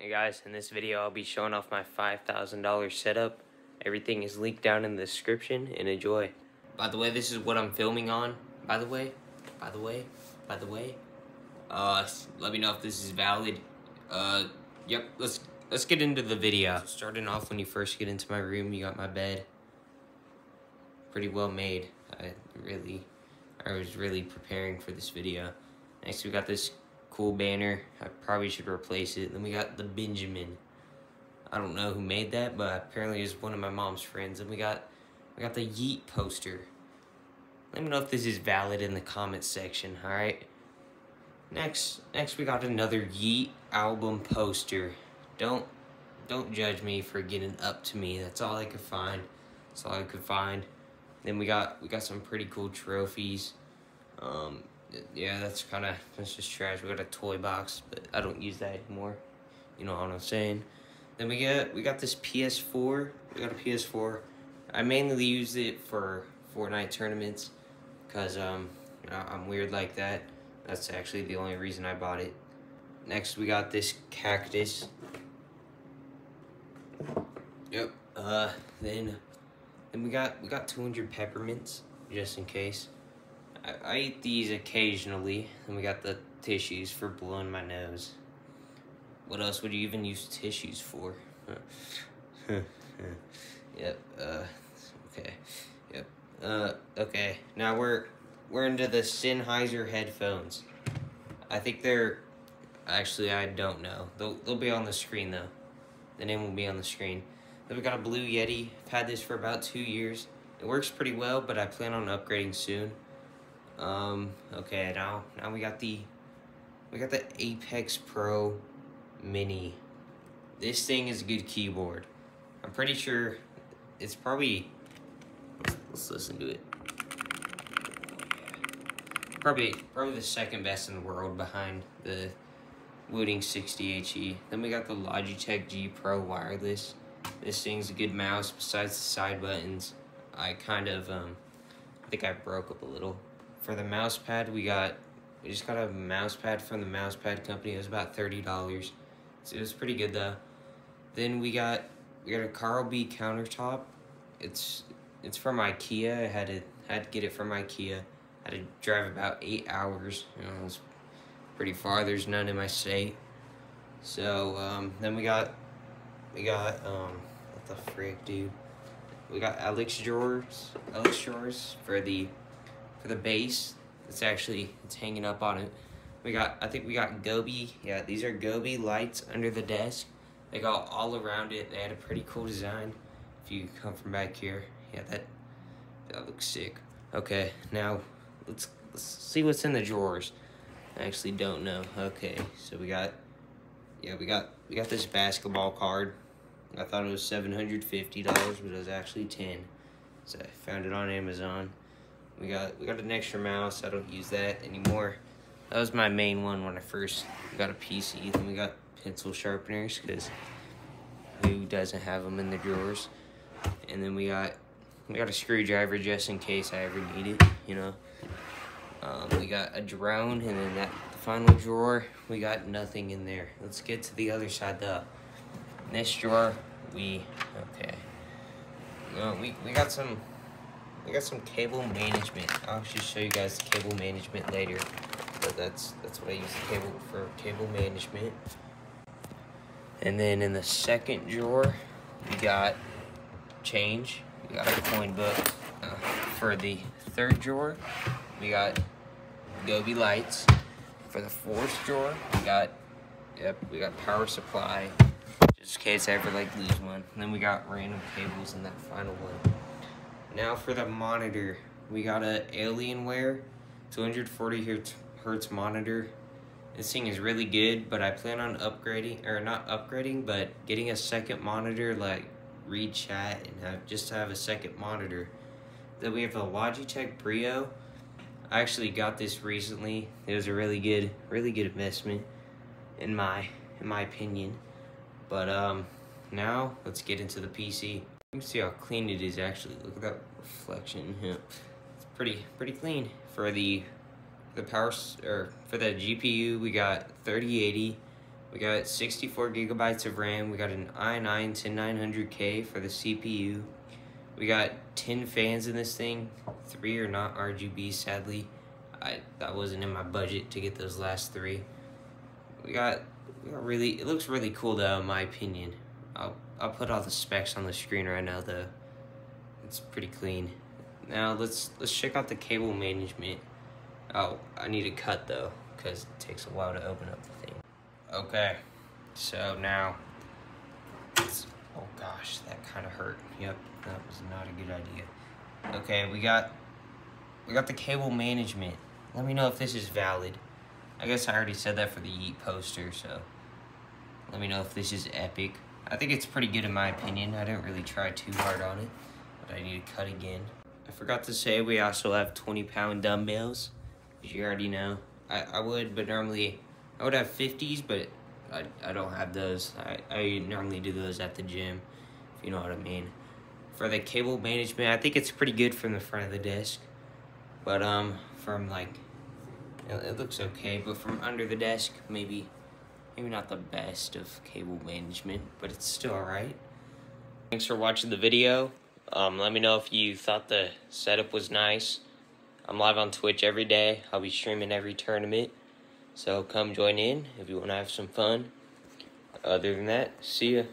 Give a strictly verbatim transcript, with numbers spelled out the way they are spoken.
Hey guys, in this video I'll be showing off my five thousand dollar setup. Everything is linked down in the description and enjoy. By the way, this is what I'm filming on. By the way, by the way, by the way. Uh, let me know if this is valid. Uh, yep, let's let's get into the video. So starting off, when you first get into my room, you got my bed. Pretty well made. I really, I was really preparing for this video. Next we got this cool banner. I probably should replace it. Then we got the Benjamin. I don't know who made that, but apparently it's one of my mom's friends. And we got we got the Yeet poster. Let me know if this is valid in the comments section, alright? Next next we got another Yeet album poster. Don't don't judge me for getting up to me. That's all I could find. That's all I could find. Then we got we got some pretty cool trophies. Um Yeah, that's kind of, that's just trash. We got a toy box, but I don't use that anymore. You know what I'm saying? Then we got, we got this P S four. We got a P S four. I mainly use it for Fortnite tournaments, because um, I'm weird like that. That's actually the only reason I bought it. Next, we got this cactus. Yep. Uh, then, then we got, we got two hundred peppermints, just in case. I eat these occasionally, and we got the tissues for blowing my nose. What else would you even use tissues for? Yep. Uh. Okay. Yep. Uh. Okay. Now we're we're into the Sennheiser headphones. I think they're actually I don't know. They'll they'll be on the screen though. The name will be on the screen. Then we got a Blue Yeti. I've had this for about two years. It works pretty well, but I plan on upgrading soon. Um, okay, now, now we got the, we got the Apex Pro Mini. This thing is a good keyboard. I'm pretty sure it's probably, let's listen to it. Probably, probably the second best in the world behind the Wooting sixty H E. Then we got the Logitech G Pro wireless. This thing's a good mouse. Besides the side buttons, I kind of, um, I think I broke up a little. For the mouse pad, we got, we just got a mouse pad from the mouse pad company. It was about thirty dollars. So it was pretty good though. Then we got, we got a Karlby countertop. It's, it's from IKEA. I had to, had to get it from IKEA. I had to drive about eight hours. You know, it was pretty far. There's none in my state. So, um, then we got, we got, um, what the frick, dude? We got Alex drawers, Alex drawers for the, for the base. It's actually, it's hanging up on it. We got, I think we got Govee. Yeah, these are Govee lights under the desk. They go all around it. They had a pretty cool design. If you come from back here, yeah, that that looks sick. Okay, now let's let's see what's in the drawers. I actually don't know. Okay, so we got, yeah, we got we got this basketball card. I thought it was seven hundred fifty dollars, but it was actually ten. So I found it on Amazon. We got we got an extra mouse. I don't use that anymore. That was my main one when I first got a P C. Then we got pencil sharpeners, because who doesn't have them in the drawers? And then we got we got a screwdriver just in case I ever need it, you know. Um, we got a drone, and then that the final drawer, we got nothing in there. Let's get to the other side though. In this drawer, we okay. No, we we got some. I got some cable management. I'll actually show you guys the cable management later. But that's that's what I use the cable for, cable management. And then in the second drawer, we got change. We got a coin book. Uh, for the third drawer, we got Govee lights. For the fourth drawer, we got yep, we got power supply, just in case I ever like lose one. And then we got random cables in that final one. Now for the monitor, we got a Alienware two forty hertz monitor. This thing is really good, but I plan on upgrading, or not upgrading, but getting a second monitor, like read chat and have, just have a second monitor. Then we have a Logitech Brio. I actually got this recently. It was a really good, really good investment, in my, in my opinion. But um, now let's get into the P C. You can see how clean it is actually. Look at that reflection. Yeah. It's pretty pretty clean. For the the power or for the G P U, we got thirty eighty. We got sixty-four gigabytes of RAM. We got an i nine ten nine hundred K for the C P U. We got ten fans in this thing. Three are not R G B, sadly. I that wasn't in my budget to get those last three. We got, we got really, it looks really cool though, in my opinion. I'll, I'll put all the specs on the screen right now though. It's pretty clean. Now let's let's check out the cable management. Oh, I need to cut though, because it takes a while to open up the thing. Okay, so now, it's, oh gosh, that kind of hurt. Yep, that was not a good idea. Okay, we got, we got the cable management. Let me know if this is valid. I guess I already said that for the Yeet poster, so let me know if this is epic. I think it's pretty good in my opinion. I didn't really try too hard on it, but I need to cut again. I forgot to say we also have twenty pound dumbbells, as you already know. I, I would, but normally, I would have fifties, but I, I don't have those. I, I normally do those at the gym, if you know what I mean. For the cable management, I think it's pretty good from the front of the desk. But um, from like, it, it looks okay, but from under the desk, maybe, maybe not the best of cable management, but it's still all right. Thanks for watching the video. Um, let me know if you thought the setup was nice. I'm live on Twitch every day. I'll be streaming every tournament. So come join in if you want to have some fun. Other than that, see ya.